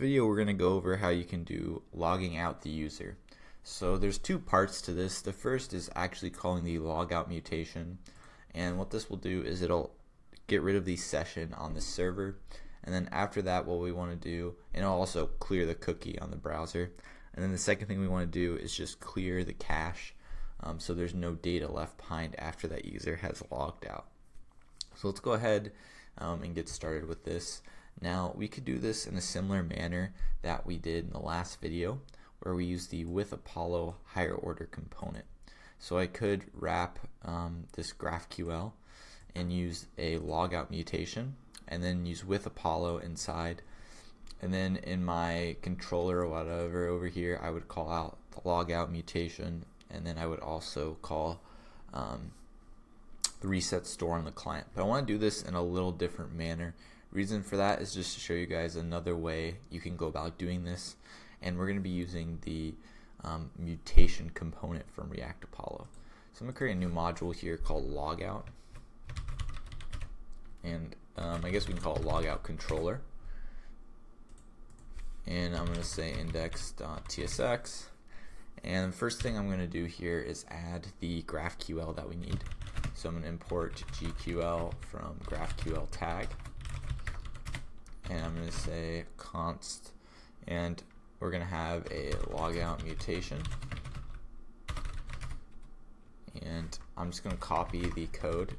video, we're going to go over how you can do logging out the user. So there's two parts to this. The first is actually calling the logout mutation, and what this will do is it'll get rid of the session on the server, and then after that what we want to do, and it'll also clear the cookie on the browser, and then the second thing we want to do is just clear the cache so there's no data left behind after that user has logged out. So let's go ahead and get started with this. Now we could do this in a similar manner that we did in the last video where we used the with Apollo higher order component. So I could wrap this GraphQL and use a logout mutation and then use with Apollo inside, and then in my controller or whatever over here I would call out the logout mutation, and then I would also call the reset store on the client. But I want to do this in a little different manner. Reason for that is just to show you guys another way you can go about doing this, and we're going to be using the mutation component from React Apollo. So I'm going to create a new module here called logout, and I guess we can call it logout controller, and I'm going to say index.tsx, and the first thing I'm going to do here is add the GraphQL that we need. So I'm going to import GQL from GraphQL tag, and I'm going to say const, and we're going to have a logout mutation, and I'm just going to copy the code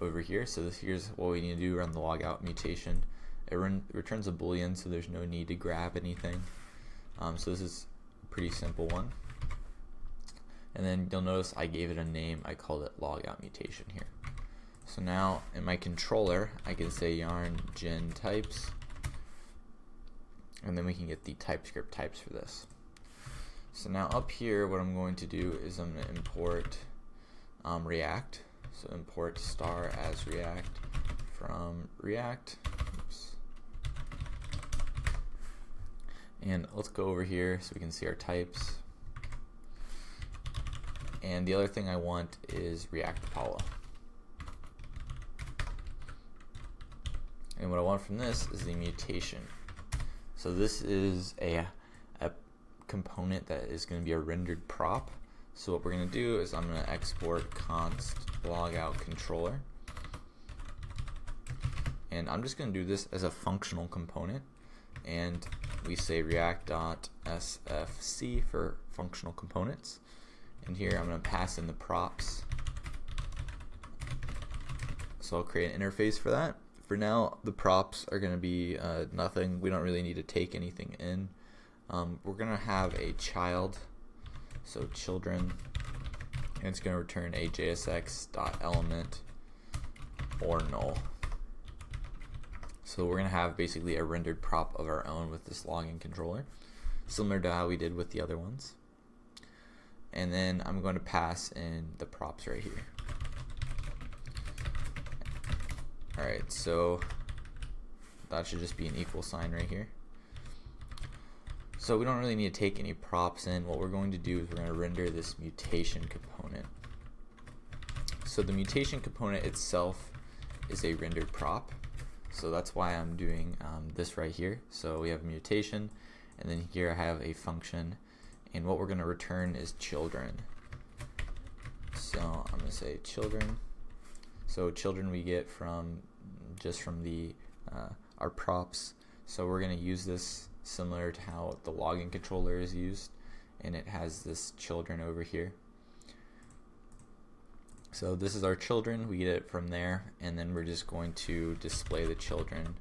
over here. So here's what we need to do: run the logout mutation. It returns a boolean, so there's no need to grab anything. So this is a pretty simple one. And then you'll notice I gave it a name. I called it logout mutation here. So now in my controller, I can say yarn gen types, and then we can get the TypeScript types for this. So now up here, what I'm going to do is I'm going to import React. So import star as React from React. And let's go over here so we can see our types. And the other thing I want is React Apollo. And what I want from this is the mutation. So this is a component that is going to be a rendered prop. So what we're going to do is I'm going to export const logout controller. And I'm just going to do this as a functional component. And we say react.sfc for functional components. And here I'm going to pass in the props. So I'll create an interface for that. For now, the props are going to be nothing. We don't really need to take anything in. We're going to have a child, so children, and it's going to return a jsx.element or null. So we're going to have basically a rendered prop of our own with this login controller, similar to how we did with the other ones. And then I'm going to pass in the props right here. Alright, so that should just be an equal sign right here. So we don't really need to take any props in. What we're going to do is we're going to render this mutation component. So the mutation component itself is a rendered prop. So that's why I'm doing this right here. So we have a mutation, and then here I have a function, and what we're going to return is children. So I'm going to say children. So children we get from just from the our props. So we're going to use this similar to how the login controller is used, and it has this children over here. So this is our children, we get it from there, and then we're just going to display the children.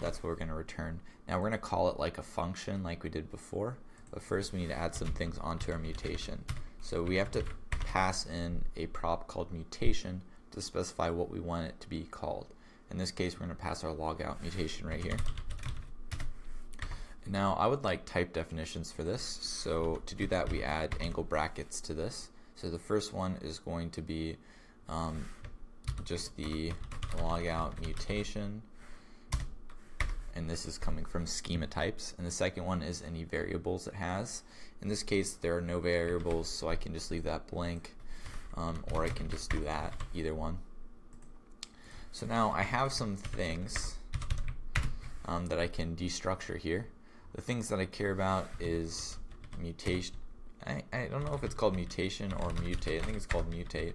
That's what we're going to return. Now we're going to call it like a function like we did before, but first we need to add some things onto our mutation. So we have to pass in a prop called mutation to specify what we want it to be called. In this case, we're going to pass our logout mutation right here. Now I would like type definitions for this, so to do that we add angle brackets to this. So the first one is going to be just the logout mutation, and this is coming from schema types, and the second one is any variables it has. In this case there are no variables, so I can just leave that blank, or I can just do that, either one. So now I have some things that I can destructure here. The things that I care about is mutation. I don't know if it's called mutation or mutate. I think it's called mutate.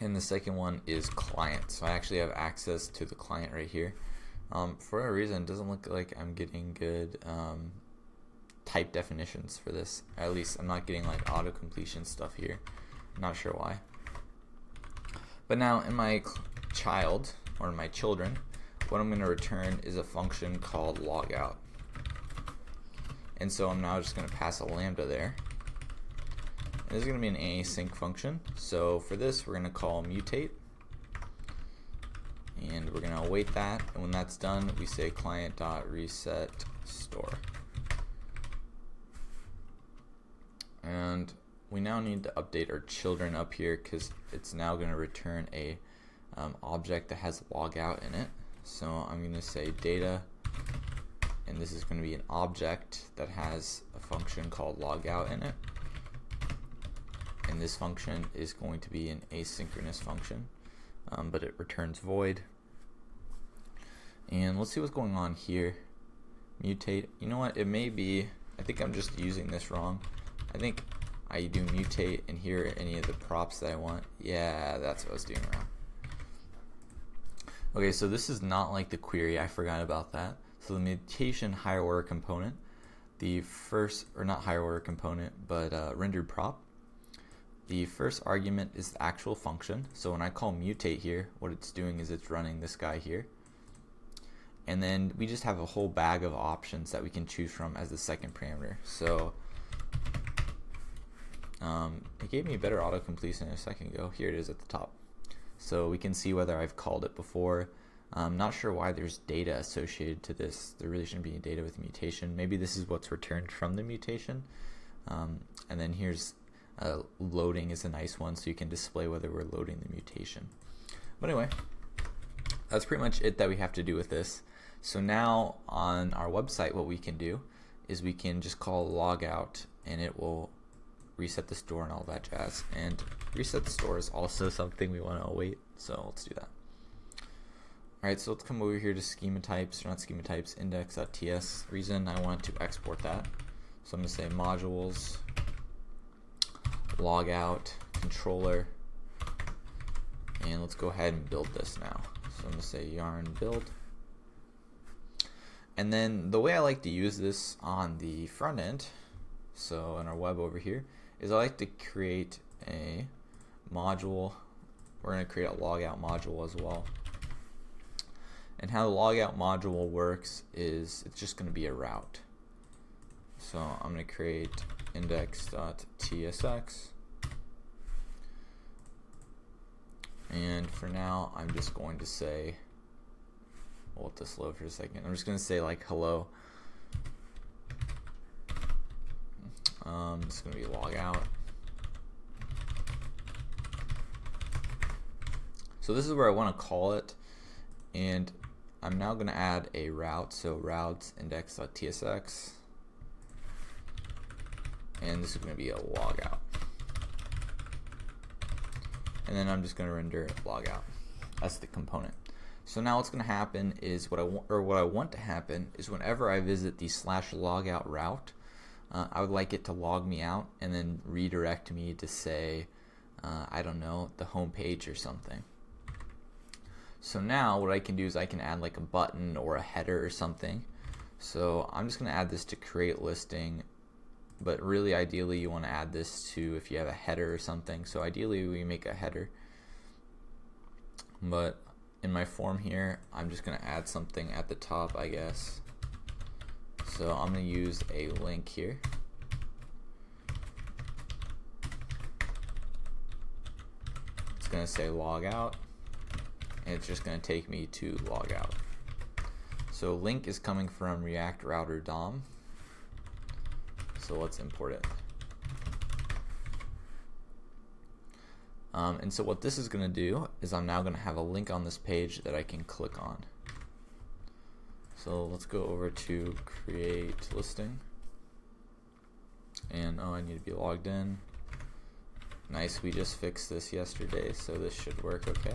And the second one is client. So I actually have access to the client right here. For a reason, it doesn't look like I'm getting good type definitions for this. At least I'm not getting like auto completion stuff here. I'm not sure why. But now in my child, or in my children, what I'm going to return is a function called logout. And so I'm now just going to pass a lambda there. And this is going to be an async function. So for this, we're going to call mutate. And we're going to await that. And when that's done, we say client.resetStore. And we now need to update our children up here because it's now going to return a object that has logout in it. So I'm going to say data, and this is going to be an object that has a function called logout in it. And this function is going to be an asynchronous function, but it returns void. And let's see what's going on here. Mutate, you know what, it may be, I think I'm just using this wrong. I think I do mutate, and here are any of the props that I want. Yeah, that's what I was doing wrong. Okay, so this is not like the query, I forgot about that. So the mutation higher order component, the first, or not higher order component, but rendered prop. The first argument is the actual function. So when I call mutate here, what it's doing is it's running this guy here. And then we just have a whole bag of options that we can choose from as the second parameter. So it gave me a better autocompletion a second ago. Here it is at the top. So we can see whether I've called it before. I'm not sure why there's data associated to this. There really shouldn't be any data with mutation. Maybe this is what's returned from the mutation. And then here's loading is a nice one, so you can display whether we're loading the mutation. But anyway, that's pretty much it that we have to do with this. So now on our website, what we can do is we can just call logout, and it will reset the store and all that jazz. And reset the store is also something we want to await, so let's do that. Alright, so let's come over here to schema types, or not schema types, index.ts. Reason I want to export that. So I'm going to say modules, logout, controller, and let's go ahead and build this now. So I'm going to say yarn build. And then the way I like to use this on the front end, so on our web over here, is I like to create a module. We're going to create a logout module as well. And how the logout module works is it's just going to be a route. So I'm going to create index.tsx, and for now I'm just going to say, I'll let this load for a second. I'm just going to say like hello. It's going to be logout. So this is where I want to call it, and I'm now going to add a route. So routes index.tsx, and this is going to be a logout. And then I'm just going to render logout as the component. So now what's going to happen is what I want to happen is whenever I visit the /logout route, I would like it to log me out and then redirect me to, say, I don't know, the home page or something. So now what I can do is I can add like a button or a header or something. So I'm just going to add this to create listing, but really ideally you want to add this to if you have a header or something. So ideally we make a header, but in my form here I'm just going to add something at the top, I guess. So I'm going to use a link here. It's going to say logout, and it's just going to take me to logout. So link is coming from React Router DOM. So let's import it. And so what this is going to do is I'm now going to have a link on this page that I can click on. So let's go over to create listing, and oh, I need to be logged in. Nice, we just fixed this yesterday, so this should work okay.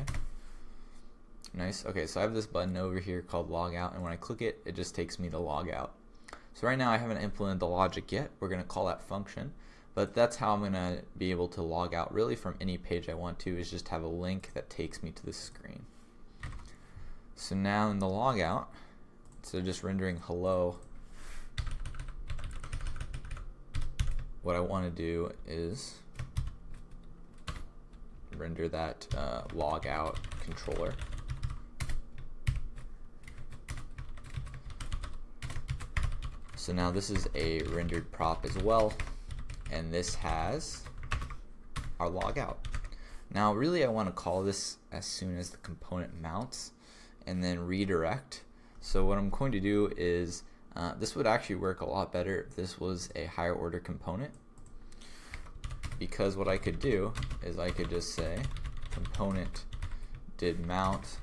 Nice. Okay, so I have this button over here called logout, and when I click it, it just takes me to logout. So right now I haven't implemented the logic yet. We're going to call that function, but that's how I'm going to be able to log out really from any page I want to, is just have a link that takes me to the screen. So now in the logout, so just rendering hello, what I want to do is render that logout controller. So now this is a rendered prop as well, and this has our logout. Now really I want to call this as soon as the component mounts and then redirect. So what I'm going to do is, this would actually work a lot better if this was a higher order component, because what I could do is I could just say componentDidMount,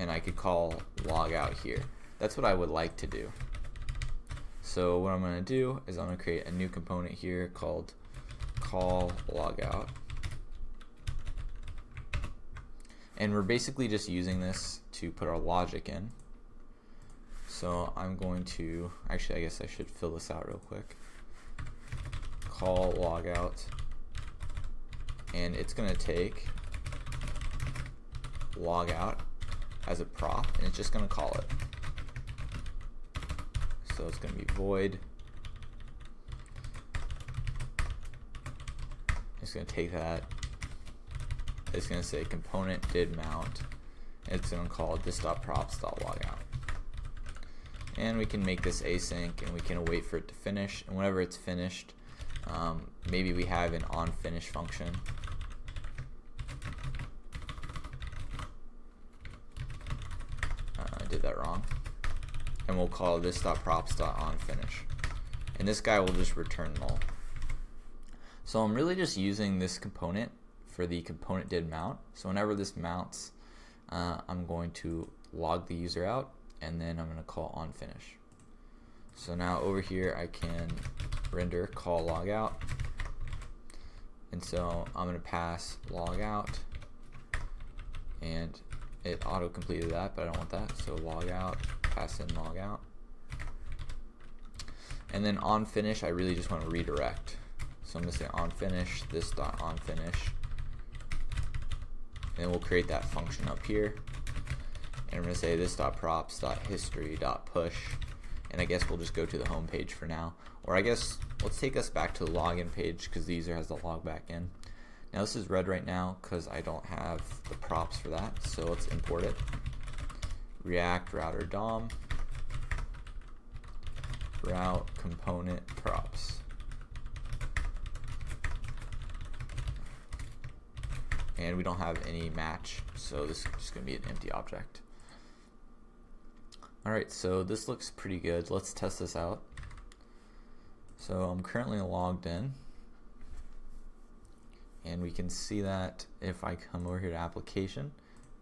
and I could call logout here. That's what I would like to do. So what I'm going to do is I'm going to create a new component here called call logout, and we're basically just using this to put our logic in. So I'm going to actually, I guess I should fill this out real quick. Call logout, and it's going to take logout as a prop, and it's just going to call it. So it's going to be void. It's going to take that. It's going to say component did mount. It's going to call this.props.logout. And we can make this async, and we can wait for it to finish. And whenever it's finished, maybe we have an onFinish function. I did that wrong. And we'll call this.props.onFinish, and this guy will just return null. So I'm really just using this component for the component did mount. So whenever this mounts, I'm going to log the user out, and then I'm going to call onFinish. So now over here I can render call logout, and so I'm going to pass logout, and it auto completed that, but I don't want that. So logout, pass in logout, and then on finish I really just want to redirect. So I'm going to say on finish this dot on finish, and we'll create that function up here, and I'm going to say this dot props dot history dot push, and I guess we'll just go to the home page for now, or I guess let's take us back to the login page because the user has to log back in. Now this is red right now because I don't have the props for that, so let's import it. React Router DOM route component props, and we don't have any match, so this is just going to be an empty object. Alright, so this looks pretty good. Let's test this out. So I'm currently logged in, and we can see that if I come over here to application,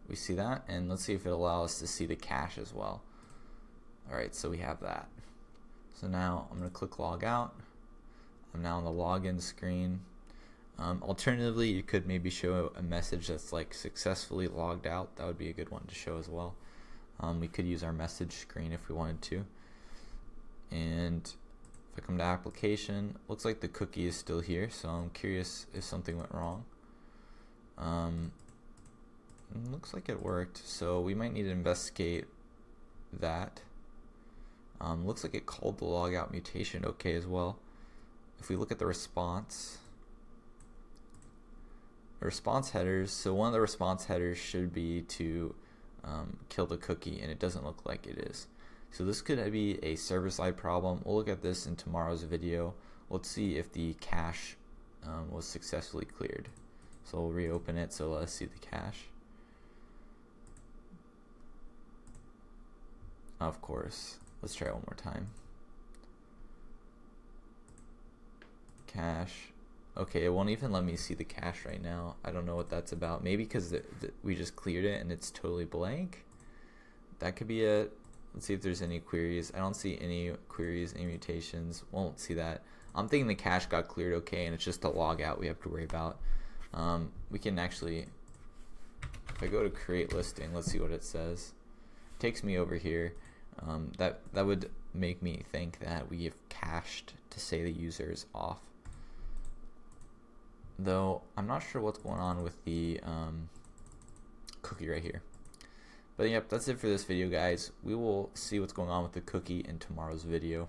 we see that, and let's see if it allows us to see the cache as well. Alright, so we have that. So now I'm going to click log out. I'm now on the login screen. Alternatively, you could maybe show a message that's like successfully logged out. That would be a good one to show as well. We could use our message screen if we wanted to. And if I come to application, looks like the cookie is still here, so I'm curious if something went wrong. Looks like it worked, so we might need to investigate that. Looks like it called the logout mutation okay as well. If we look at the response headers, so one of the response headers should be to kill the cookie, and it doesn't look like it is. So this could be a server-side problem. We'll look at this in tomorrow's video. Let's see if the cache was successfully cleared. So we'll reopen it, so let's see the cache. Of course. Let's try it one more time. Cache. Okay, it won't even let me see the cache right now. I don't know what that's about. Maybe because we just cleared it and it's totally blank. That could be it. Let's see if there's any queries. I don't see any queries, any mutations. Won't see that. I'm thinking the cache got cleared okay, and it's just the logout we have to worry about. We can actually If I go to create listing, let's see what it says. It takes me over here. That would make me think that we have cached to say the user is off. Though I'm not sure what's going on with the cookie right here. But yep, that's it for this video, guys. We will see what's going on with the cookie in tomorrow's video.